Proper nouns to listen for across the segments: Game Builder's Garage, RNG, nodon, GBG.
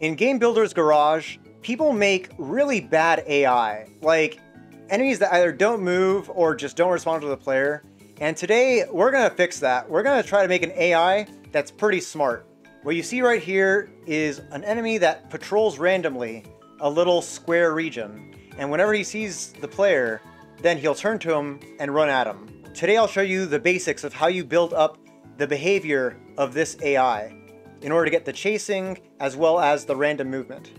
In Game Builder's Garage, people make really bad AI, like enemies that either don't move or just don't respond to the player. And today we're gonna fix that. We're gonna try to make an AI that's pretty smart. What you see right here is an enemy that patrols randomly a little square region. And whenever he sees the player, then he'll turn to him and run at him. Today I'll show you the basics of how you build up the behavior of this AI in order to get the chasing as well as the random movement.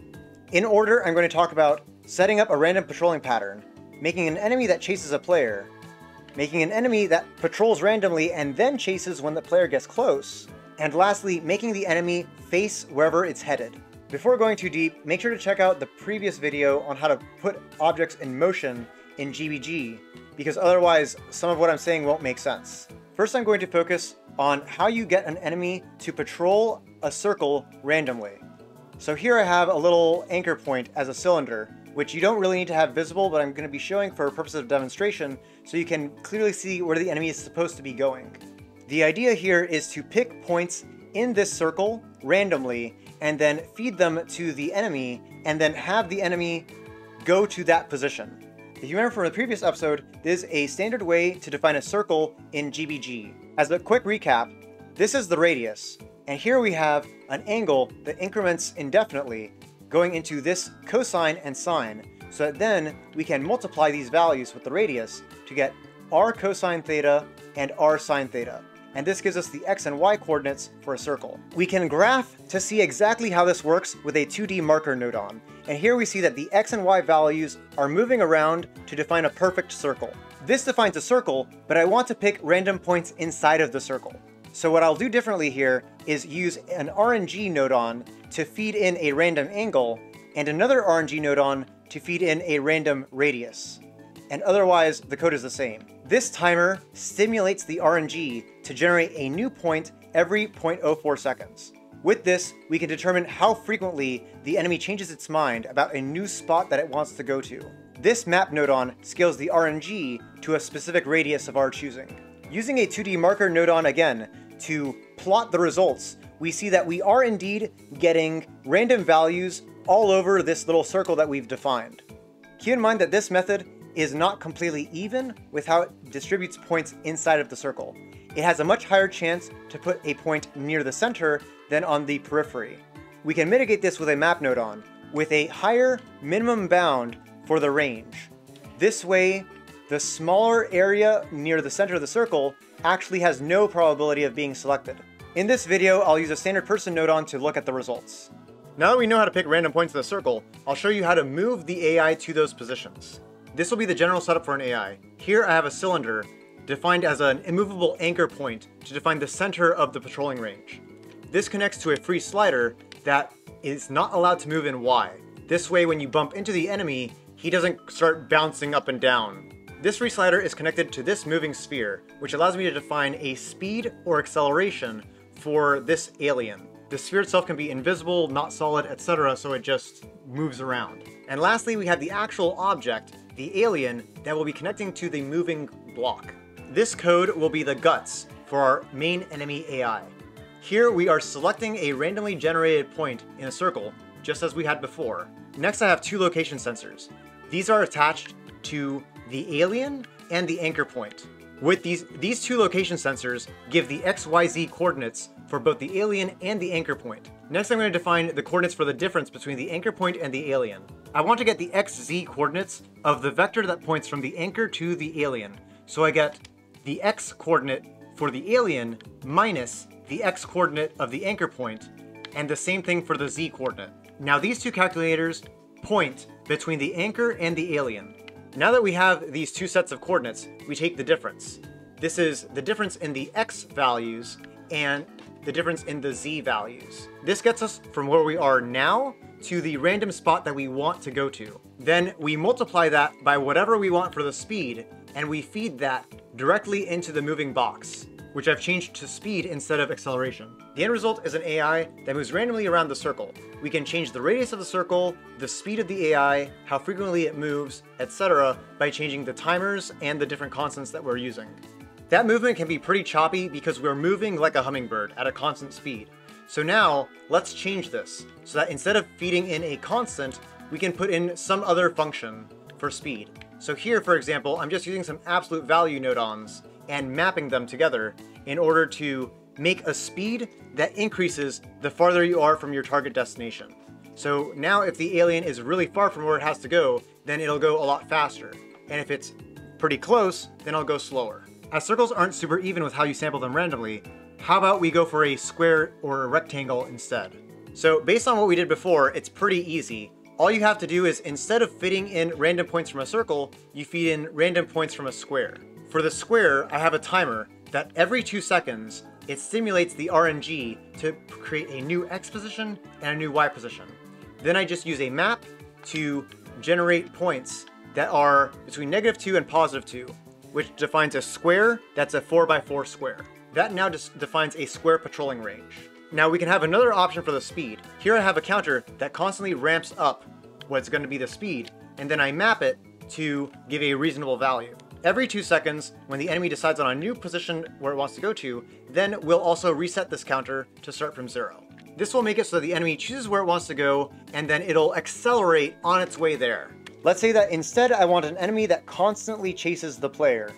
In order, I'm going to talk about setting up a random patrolling pattern, making an enemy that chases a player, making an enemy that patrols randomly and then chases when the player gets close, and lastly, making the enemy face wherever it's headed. Before going too deep, make sure to check out the previous video on how to put objects in motion in GBG, because otherwise some of what I'm saying won't make sense. First, I'm going to focus on how you get an enemy to patrol a circle randomly. So here I have a little anchor point as a cylinder, which you don't really need to have visible, but I'm going to be showing for purposes of demonstration so you can clearly see where the enemy is supposed to be going. The idea here is to pick points in this circle randomly and then feed them to the enemy and then have the enemy go to that position. If you remember from the previous episode, there's a standard way to define a circle in GBG. As a quick recap, this is the radius, and here we have an angle that increments indefinitely going into this cosine and sine, so that then we can multiply these values with the radius to get r cosine theta and r sine theta. And this gives us the x and y coordinates for a circle. We can graph to see exactly how this works with a 2D marker nodon. And here we see that the x and y values are moving around to define a perfect circle. This defines a circle, but I want to pick random points inside of the circle. So what I'll do differently here is use an RNG nodon to feed in a random angle and another RNG nodon to feed in a random radius. And otherwise, the code is the same. This timer stimulates the RNG to generate a new point every 0.04 seconds. With this, we can determine how frequently the enemy changes its mind about a new spot that it wants to go to. This map nodon scales the RNG to a specific radius of our choosing. Using a 2D marker nodon again to plot the results, we see that we are indeed getting random values all over this little circle that we've defined. Keep in mind that this method is not completely even with how it distributes points inside of the circle. It has a much higher chance to put a point near the center than on the periphery. We can mitigate this with a map nodon with a higher minimum bound for the range. This way, the smaller area near the center of the circle actually has no probability of being selected. In this video, I'll use a standard person nodon to look at the results. Now that we know how to pick random points in the circle, I'll show you how to move the AI to those positions. This will be the general setup for an AI. Here I have a cylinder defined as an immovable anchor point to define the center of the patrolling range. This connects to a free slider that is not allowed to move in Y. This way, when you bump into the enemy, he doesn't start bouncing up and down. This free slider is connected to this moving sphere, which allows me to define a speed or acceleration for this alien. The sphere itself can be invisible, not solid, etc., so it just moves around. And lastly, we have the actual object, the alien, that will be connecting to the moving block. This code will be the guts for our main enemy AI. Here we are selecting a randomly generated point in a circle, just as we had before. Next, I have two location sensors. These are attached to the alien and the anchor point. With these two location sensors give the XYZ coordinates for both the alien and the anchor point. Next, I'm going to define the coordinates for the difference between the anchor point and the alien. I want to get the XZ coordinates of the vector that points from the anchor to the alien. So I get the X coordinate for the alien minus the X coordinate of the anchor point, and the same thing for the Z coordinate. Now these two calculators point between the anchor and the alien. Now that we have these two sets of coordinates, we take the difference. This is the difference in the X values and the difference in the Z values. This gets us from where we are now to the random spot that we want to go to. Then we multiply that by whatever we want for the speed, and we feed that directly into the moving box, which I've changed to speed instead of acceleration. The end result is an AI that moves randomly around the circle. We can change the radius of the circle, the speed of the AI, how frequently it moves, etc., by changing the timers and the different constants that we're using. That movement can be pretty choppy because we're moving like a hummingbird at a constant speed. So now let's change this so that instead of feeding in a constant, we can put in some other function for speed. So here, for example, I'm just using some absolute value nodons and mapping them together in order to make a speed that increases the farther you are from your target destination. So now if the alien is really far from where it has to go, then it'll go a lot faster. And if it's pretty close, then it'll go slower. As circles aren't super even with how you sample them randomly, how about we go for a square or a rectangle instead? So based on what we did before, it's pretty easy. All you have to do is, instead of fitting in random points from a circle, you feed in random points from a square. For the square, I have a timer that every 2 seconds, it simulates the RNG to create a new X position and a new Y position. Then I just use a map to generate points that are between -2 and +2, which defines a square that's a 4x4 square. That now just defines a square patrolling range. Now we can have another option for the speed. Here I have a counter that constantly ramps up what's going to be the speed, and then I map it to give a reasonable value. Every 2 seconds, when the enemy decides on a new position where it wants to go to, then we'll also reset this counter to start from 0. This will make it so the enemy chooses where it wants to go, and then it'll accelerate on its way there. Let's say that instead I want an enemy that constantly chases the player.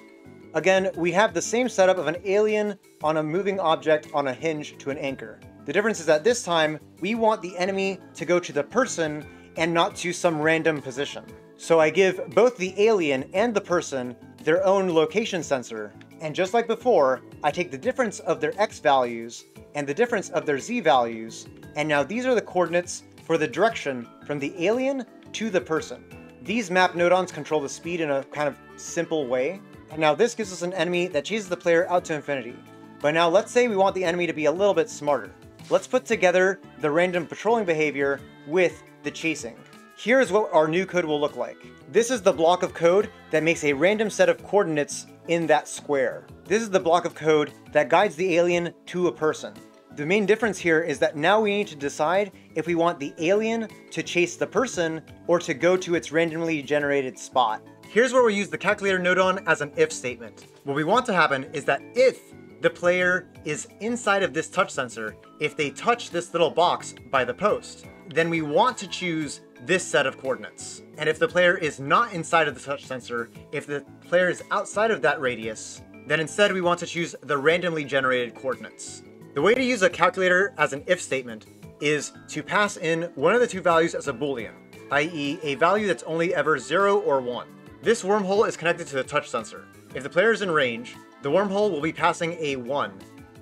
Again, we have the same setup of an alien on a moving object on a hinge to an anchor. The difference is that this time, we want the enemy to go to the person and not to some random position. So I give both the alien and the person their own location sensor, and just like before, I take the difference of their X values and the difference of their Z values, and now these are the coordinates for the direction from the alien to the person. These map nodons control the speed in a kind of simple way. And now this gives us an enemy that chases the player out to infinity. But now let's say we want the enemy to be a little bit smarter. Let's put together the random patrolling behavior with the chasing. Here is what our new code will look like. This is the block of code that makes a random set of coordinates in that square. This is the block of code that guides the alien to a person. The main difference here is that now we need to decide if we want the alien to chase the person or to go to its randomly generated spot. Here's where we use the calculator nodon as an if statement. What we want to happen is that if the player is inside of this touch sensor, if they touch this little box by the post, then we want to choose this set of coordinates. And if the player is not inside of the touch sensor, if the player is outside of that radius, then instead we want to choose the randomly generated coordinates. The way to use a calculator as an if statement is to pass in one of the two values as a Boolean, i.e. a value that's only ever 0 or 1. This wormhole is connected to the touch sensor. If the player is in range, the wormhole will be passing a 1.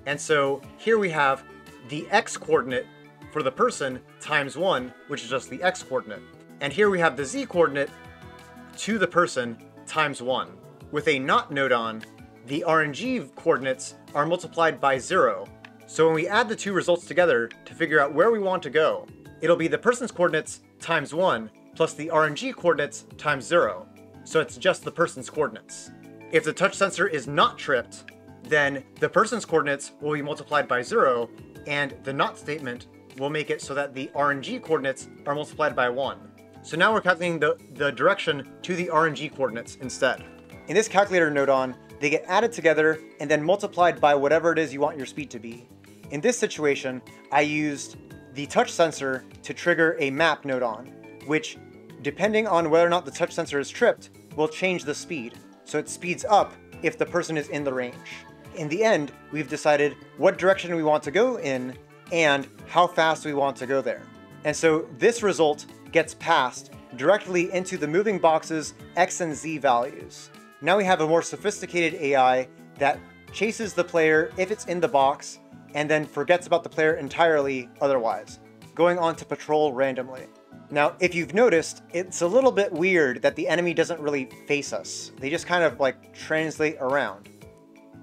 And so here we have the X coordinate for the person times 1, which is just the X coordinate. And here we have the Z coordinate to the person times 1. With a not nodon, the RNG coordinates are multiplied by 0. So when we add the two results together to figure out where we want to go, it'll be the person's coordinates times 1 plus the RNG coordinates times 0. So it's just the person's coordinates. If the touch sensor is not tripped, then the person's coordinates will be multiplied by 0, and the not statement will make it so that the RNG coordinates are multiplied by 1. So now we're calculating the direction to the RNG coordinates instead. In this calculator nodon, they get added together and then multiplied by whatever it is you want your speed to be. In this situation, I used the touch sensor to trigger a map nodon, which, depending on whether or not the touch sensor is tripped, will change the speed. So it speeds up if the person is in the range. In the end, we've decided what direction we want to go in and how fast we want to go there. And so this result gets passed directly into the moving box's X and Z values. Now we have a more sophisticated AI that chases the player if it's in the box, and then forgets about the player entirely otherwise, going on to patrol randomly. Now, if you've noticed, it's a little bit weird that the enemy doesn't really face us. They just kind of like translate around,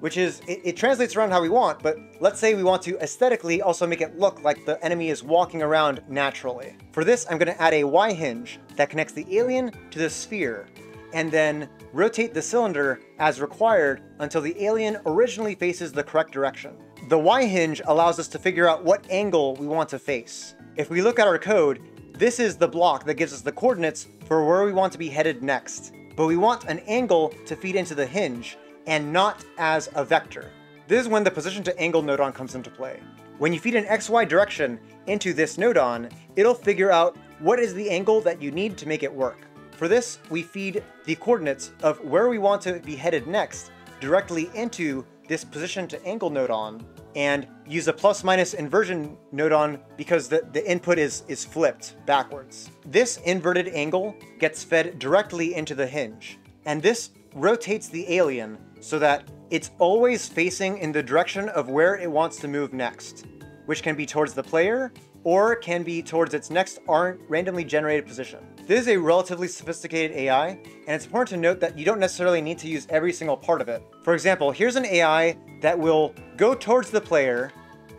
which is, it translates around how we want, but let's say we want to aesthetically also make it look like the enemy is walking around naturally. For this, I'm gonna add a Y hinge that connects the alien to the sphere, and then rotate the cylinder as required until the alien originally faces the correct direction. The Y hinge allows us to figure out what angle we want to face. If we look at our code, this is the block that gives us the coordinates for where we want to be headed next, but we want an angle to feed into the hinge and not as a vector. This is when the position to angle nodon comes into play. When you feed an XY direction into this nodon, it'll figure out what is the angle that you need to make it work. For this, we feed the coordinates of where we want to be headed next directly into this position to angle nodon, and use a plus minus inversion nodon because the input is flipped backwards. This inverted angle gets fed directly into the hinge, and this rotates the alien so that it's always facing in the direction of where it wants to move next, which can be towards the player or can be towards its next randomly generated position. This is a relatively sophisticated AI, and it's important to note that you don't necessarily need to use every single part of it. For example, here's an AI that will go towards the player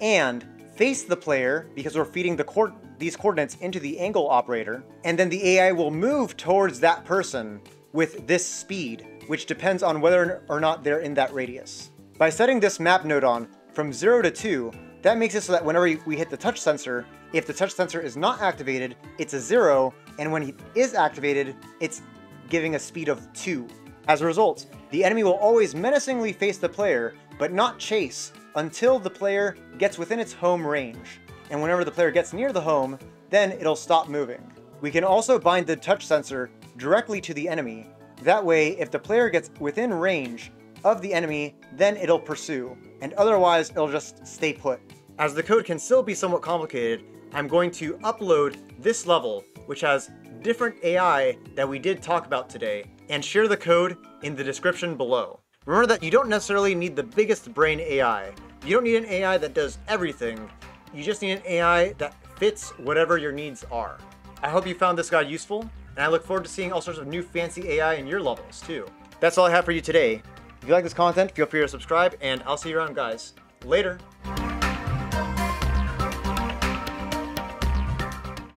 and face the player because we're feeding these coordinates into the angle operator, and then the AI will move towards that person with this speed, which depends on whether or not they're in that radius. By setting this map nodon from 0 to 2, that makes it so that whenever we hit the touch sensor, if the touch sensor is not activated, it's a 0, and when it is activated, it's giving a speed of 2. As a result, the enemy will always menacingly face the player, but not chase until the player gets within its home range. And whenever the player gets near the home, then it'll stop moving. We can also bind the touch sensor directly to the enemy. That way, if the player gets within range of the enemy, then it'll pursue, and otherwise it'll just stay put. As the code can still be somewhat complicated, I'm going to upload this level, which has different AI that we did talk about today, and share the code in the description below. Remember that you don't necessarily need the biggest brain AI. You don't need an AI that does everything. You just need an AI that fits whatever your needs are. I hope you found this guide useful, and I look forward to seeing all sorts of new fancy AI in your levels too. That's all I have for you today. If you like this content, feel free to subscribe, and I'll see you around, guys. Later!